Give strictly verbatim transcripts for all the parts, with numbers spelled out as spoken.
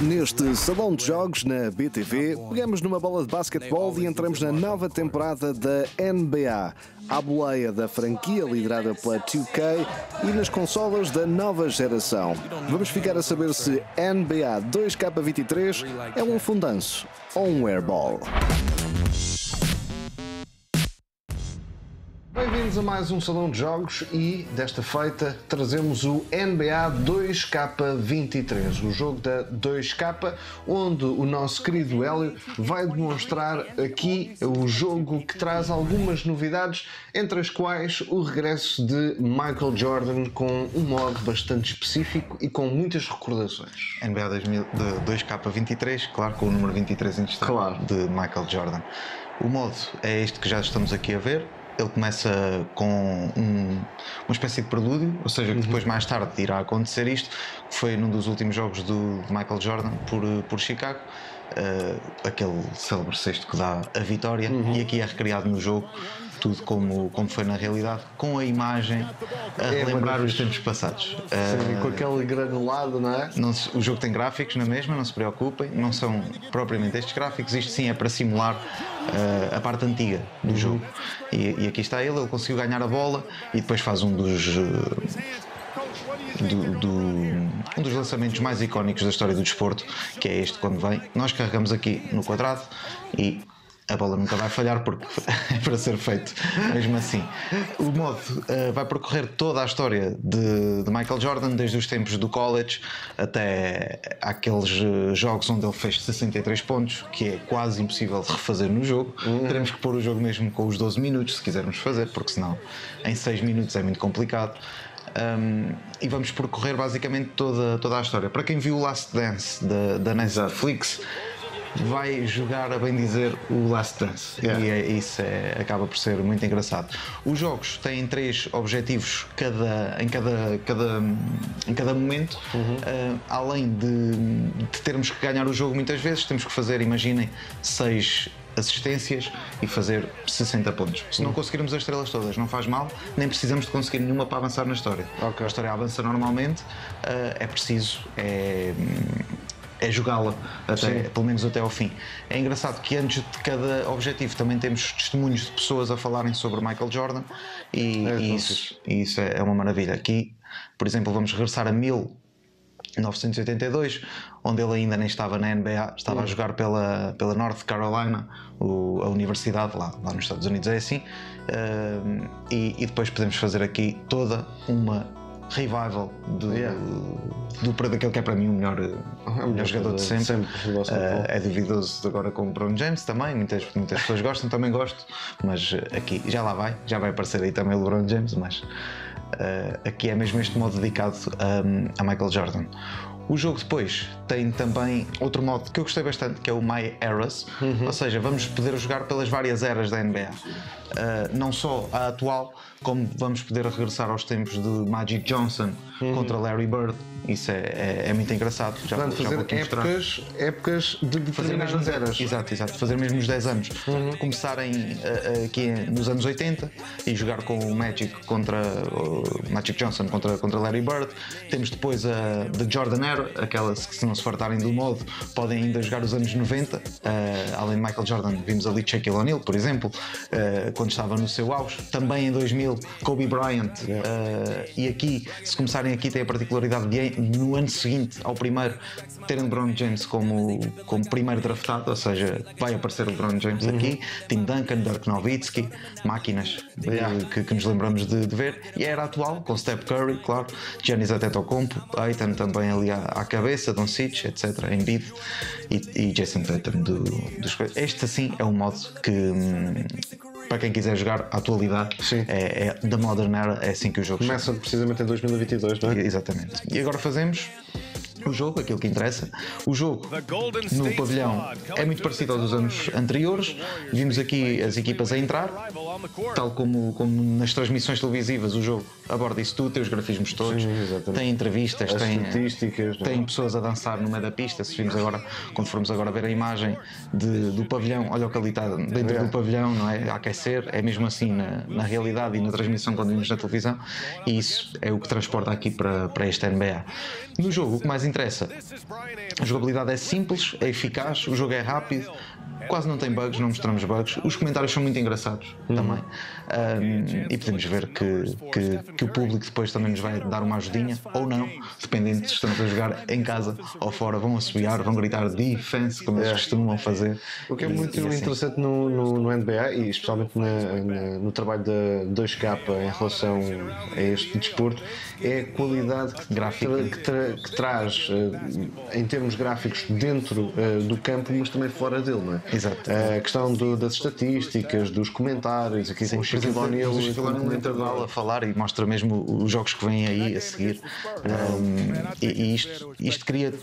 Neste Salão de Jogos, na B T V, pegamos numa bola de basquetebol e entramos na nova temporada da N B A, à boleia da franquia liderada pela dois K e nas consolas da nova geração. Vamos ficar a saber se N B A dois K vinte e três é um fundanço ou um airball. Bem-vindos a mais um Salão de Jogos e, desta feita, trazemos o N B A dois K vinte e três, o jogo da dois K, onde o nosso querido Hélio vai demonstrar aqui o jogo que traz algumas novidades, entre as quais o regresso de Michael Jordan com um modo bastante específico e com muitas recordações. N B A dois K vinte e três, claro, com o número vinte e três em destaque, claro, de Michael Jordan. O modo é este que já estamos aqui a ver. Ele começa com um, uma espécie de prelúdio, ou seja, que depois mais tarde irá acontecer isto, que foi num dos últimos jogos do Michael Jordan por, por Chicago, uh, aquele célebre sexto que dá a vitória, uhum. E aqui é recriado no jogo, tudo como, como foi na realidade, com a imagem a é, relembrar os tempos passados. Sim, uh, com aquele granulado, não é? Não se, o jogo tem gráficos na mesma, não se preocupem, não são propriamente estes gráficos, isto sim é para simular uh, a parte antiga do jogo. E, e aqui está ele, ele conseguiu ganhar a bola e depois faz um dos... Uh, Do, do, um dos lançamentos mais icónicos da história do desporto, que é este, quando vem, nós carregamos aqui no quadrado e a bola nunca vai falhar porque é para ser feito mesmo assim. O modo uh, vai percorrer toda a história de, de Michael Jordan, desde os tempos do college até aqueles jogos onde ele fez sessenta e três pontos, que é quase impossível de refazer no jogo. Uhum. Teremos que pôr o jogo mesmo com os doze minutos, se quisermos fazer, porque senão em seis minutos é muito complicado. Um, e vamos percorrer basicamente toda, toda a história. Para quem viu o Last Dance da, da Netflix, vai jogar, a bem dizer, o Last Dance. Yeah. E é, isso é, acaba por ser muito engraçado. Os jogos têm três objetivos cada, em, cada, cada, em cada momento. Uhum. Uh, além de, de termos que ganhar o jogo muitas vezes, temos que fazer, imaginem, seis assistências e fazer sessenta pontos. Se não conseguirmos as estrelas todas, não faz mal, nem precisamos de conseguir nenhuma para avançar na história. Okay. A história avança normalmente, uh, é preciso é, é jogá-la, pelo menos até ao fim. É engraçado que antes de cada objetivo também temos testemunhos de pessoas a falarem sobre Michael Jordan e, é, e isso, isso é uma maravilha. Aqui, por exemplo, vamos regressar a mil novecentos e oitenta e dois, onde ele ainda nem estava na N B A, estava uhum. a jogar pela, pela North Carolina, o, a universidade lá, lá nos Estados Unidos, é assim, uh, e, e depois podemos fazer aqui toda uma revival do, yeah. do, do, daquele que é para mim o melhor, o melhor, o melhor jogador de sempre, sempre. Uh, é duvidoso agora com o LeBron James também, muitas, muitas pessoas gostam, também gosto, mas aqui já lá vai, já vai aparecer aí também o LeBron James, mas... Uh, aqui é mesmo este modo dedicado um, a Michael Jordan. O jogo depois tem também outro modo que eu gostei bastante, que é o My Eras, uhum. ou seja, vamos poder jogar pelas várias eras da N B A, uh, não só a atual, como vamos poder regressar aos tempos de Magic Johnson uhum. contra Larry Bird. Isso é, é, é muito engraçado. Já, Portanto, já fazer épocas, épocas de determinadas eras. Exato, exato. Fazer mesmo os dez anos. Uhum. Começarem uh, aqui nos anos oitenta e jogar com o Magic contra uh, Magic Johnson contra, contra Larry Bird. Temos depois a uh, The Jordan Era, aquelas que, se não se fartarem do modo, podem ainda jogar os anos noventa. Uh, além de Michael Jordan, vimos ali Shaquille O'Neal, por exemplo, uh, quando estava no seu auge. Também em dois mil, Kobe Bryant. Yeah. Uh, e aqui, se começarem aqui, tem a particularidade de no ano seguinte ao primeiro terem LeBron James como, como primeiro draftado, ou seja, vai aparecer o LeBron James uhum. aqui, Tim Duncan, Dirk Nowitzki, máquinas yeah. que, que nos lembramos de, de ver, e era atual, com Steph Curry, claro, Giannis Antetokounmpo, Ayton também ali à, à cabeça, Doncic, etcétera, Embiid e, e Jason Tatum do, dos... Este assim é um modo que... Hum, para quem quiser jogar a atualidade, é, é, da Modern Era, é assim que o jogo começa. Chama. Precisamente em dois mil e vinte e dois, não é? Exatamente. E agora fazemos o jogo, aquilo que interessa. O jogo no pavilhão é muito parecido aos dos anos anteriores. Vimos aqui as equipas a entrar, tal como, como nas transmissões televisivas, o jogo aborda isso tudo, tem os grafismos todos, sim, tem entrevistas, as tem, tem pessoas a dançar no meio da pista. Se vimos agora, quando formos agora ver a imagem de, do pavilhão, olha o que ali está dentro é. do pavilhão, não é? A aquecer, é mesmo assim na, na realidade e na transmissão quando vimos na televisão, e isso é o que transporta aqui para, para esta N B A. No jogo, o que mais interessa, a jogabilidade é simples, é eficaz, o jogo é rápido, quase não tem bugs, não mostramos bugs, os comentários são muito engraçados uhum. também, um, e podemos ver que, que, que o público depois também nos vai dar uma ajudinha, ou não, dependendo se estamos a jogar em casa ou fora, vão assobiar, vão gritar defense, como eles costumam fazer. O que é muito assim. Interessante no, no, no N B A, e especialmente na, na, no trabalho da dois K em relação a este desporto, é a qualidade que, gráfica. Tra, que, tra, que traz em termos gráficos dentro do campo, mas também fora dele, não é? Exato. A questão do, das estatísticas, dos comentários, aqui com o Shaquille O'Neal no intervalo a falar, e mostra mesmo os jogos que vêm aí a seguir. Um, e e isto, isto cria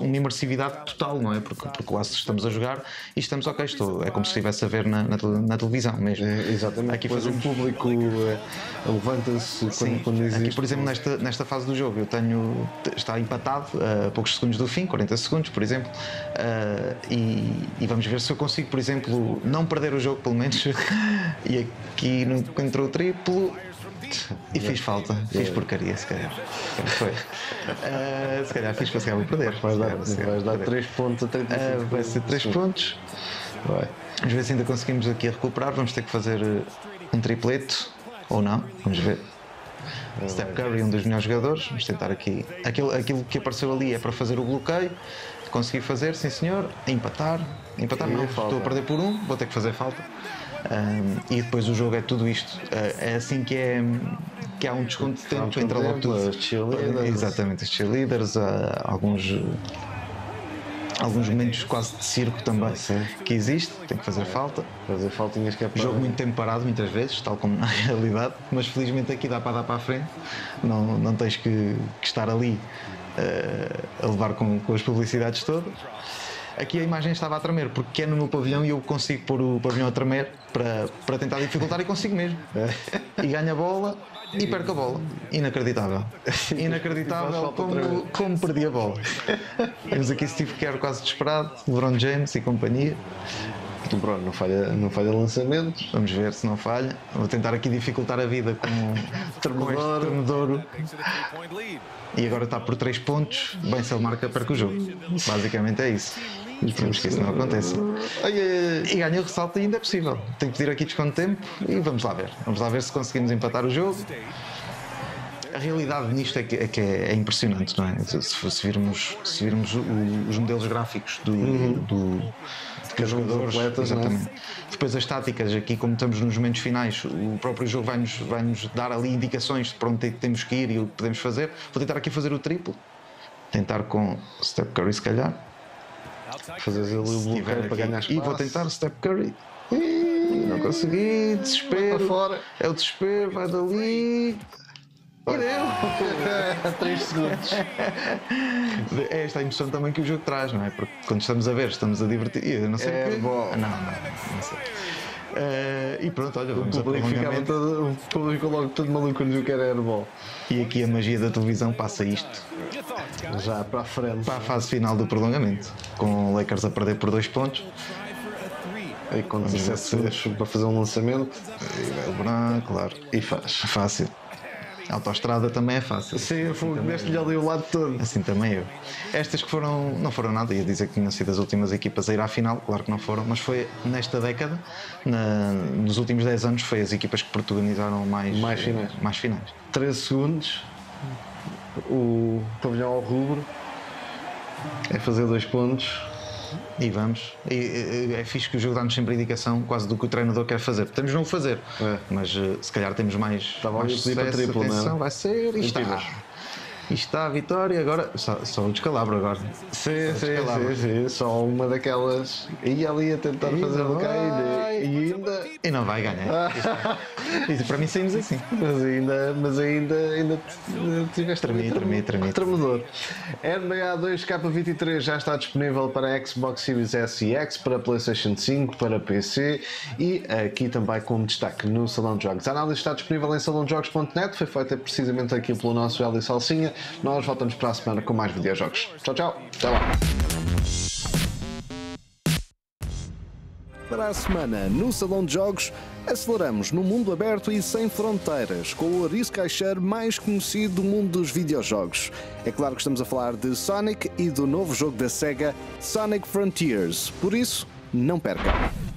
uma imersividade total, não é? Porque, porque quase estamos a jogar e estamos ok, estou, é como se estivesse a ver na, na, na televisão mesmo. É, exatamente. Aqui fazemos... o público uh, levanta-se quando, quando existe. Aqui, por exemplo, nesta, nesta fase do jogo, eu tenho. Está empatado uh, a poucos segundos do fim, quarenta segundos, por exemplo, uh, e, e vamos ver se eu consigo, por exemplo, não perder o jogo, pelo menos. E aqui entrou o triplo e yeah. fiz falta, yeah. fiz porcaria, se calhar. Foi. Uh, se calhar fiz para se calhar vou perder. Vais dar, se calhar, vais dar três pontos a trinta e cinco. Uh, vai ser três pontos. Vai. Vamos ver se ainda conseguimos aqui a recuperar. Vamos ter que fazer um tripleto ou não, vamos ver. Steph Curry, um dos melhores jogadores, vamos tentar aqui. Aquilo, aquilo que apareceu ali é para fazer o bloqueio, consegui fazer, sim senhor, empatar, empatar não, estou a perder por um, vou ter que fazer falta. Um, e depois o jogo é tudo isto, uh, é assim que é que há um desconto de tempo, entra logo tudo. Exatamente, os cheerleaders, uh, alguns... alguns momentos quase de circo também sim. que existe, tem que fazer falta. Fazer falta tinhas que apagar. Jogo muito tempo parado, muitas vezes, tal como na realidade, mas felizmente aqui dá para dar para a frente, não, não tens que, que estar ali uh, a levar com, com as publicidades todas. Aqui a imagem estava a tremer, porque é no meu pavilhão e eu consigo pôr o pavilhão a tremer para, para tentar dificultar e consigo mesmo. E ganho a bola e perco a bola. Inacreditável. Inacreditável como, como perdi a bola. Temos aqui Steve Kerr quase desesperado, LeBron James e companhia. LeBron não falha, não falha lançamentos. Vamos ver se não falha. Vou tentar aqui dificultar a vida com, com este tremedouro. E agora está por três pontos. Bem, se ele marca, perco o jogo. Basicamente é isso. Esperamos que isso não aconteça. E ganha o ressalto ainda é possível. Tenho que pedir aqui desconto de tempo e vamos lá ver. Vamos lá ver se conseguimos empatar o jogo. A realidade nisto é que é, que é impressionante, não é? Se, se virmos, se virmos o, os modelos gráficos do, uhum. do, de cada um dos atletas, exatamente. Não é? Depois as táticas, aqui como estamos nos momentos finais, o próprio jogo vai-nos, vai-nos dar ali indicações de para onde temos que ir e o que podemos fazer. Vou tentar aqui fazer o triplo, tentar com Steph Curry se calhar. Fazer ali o bloqueio para ganhar espaço. E vou tentar Steph Curry. E não consegui, desespero. Fora. É o desespero, vai dali. Deu! três segundos. É esta emoção também que o jogo traz, não é? Porque quando estamos a ver, estamos a divertir. Eu não sei. É que... bom. Não, não, não sei. Uh, e pronto, olha, vamos ao prolongamento. Todo, o público logo todo maluco quando viu que era airball. E aqui a magia da televisão passa isto já para a frente. Para a fase final do prolongamento, com o Lakers a perder por dois pontos. E com dezessete segundos para fazer um lançamento. E vai LeBron, claro. E faz. Fácil. A autoestrada também é fácil. Sim, assim deste-lhe ali o lado todo. Assim também eu. Estas que foram, não foram nada, ia dizer que tinham sido as últimas equipas a ir à final, claro que não foram, mas foi nesta década, na, nos últimos dez anos, foi as equipas que protagonizaram mais, mais finais. Mais finais. treze segundos, o pavilhão ao rubro, é fazer dois pontos. E vamos. E, e, é fixe que o jogo dá-nos sempre a indicação quase do que o treinador quer fazer. Temos não o fazer, é. mas uh, se calhar temos mais, mais sucesso, triplo, atenção, não? Vai ser e está. Isto está a vitória, agora. Só, só um descalabro agora. Sim, só sim, sim, sim, só uma daquelas. E ali a tentar e fazer o cair e ainda. E não vai ganhar. Ah. Isto, para mim saímos assim. Mas ainda, mas ainda, ainda tiveste tremi, tremi, tremi. Tremedor. N B A dois K vinte e três já está disponível para Xbox Series S e X, para PlayStation cinco, para P C e aqui também como destaque no Salão de Jogos. A análise está disponível em salão de jogos ponto net, foi feita precisamente aqui pelo nosso Hélio Salsinha. Nós voltamos para a semana com mais videojogos. Tchau, tchau. Até lá. Para a semana, no Salão de Jogos, aceleramos no mundo aberto e sem fronteiras, com o ouriço caixeiro mais conhecido do mundo dos videojogos. É claro que estamos a falar de Sonic e do novo jogo da SEGA, Sonic Frontiers. Por isso, não perca!